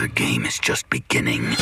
The game is just beginning.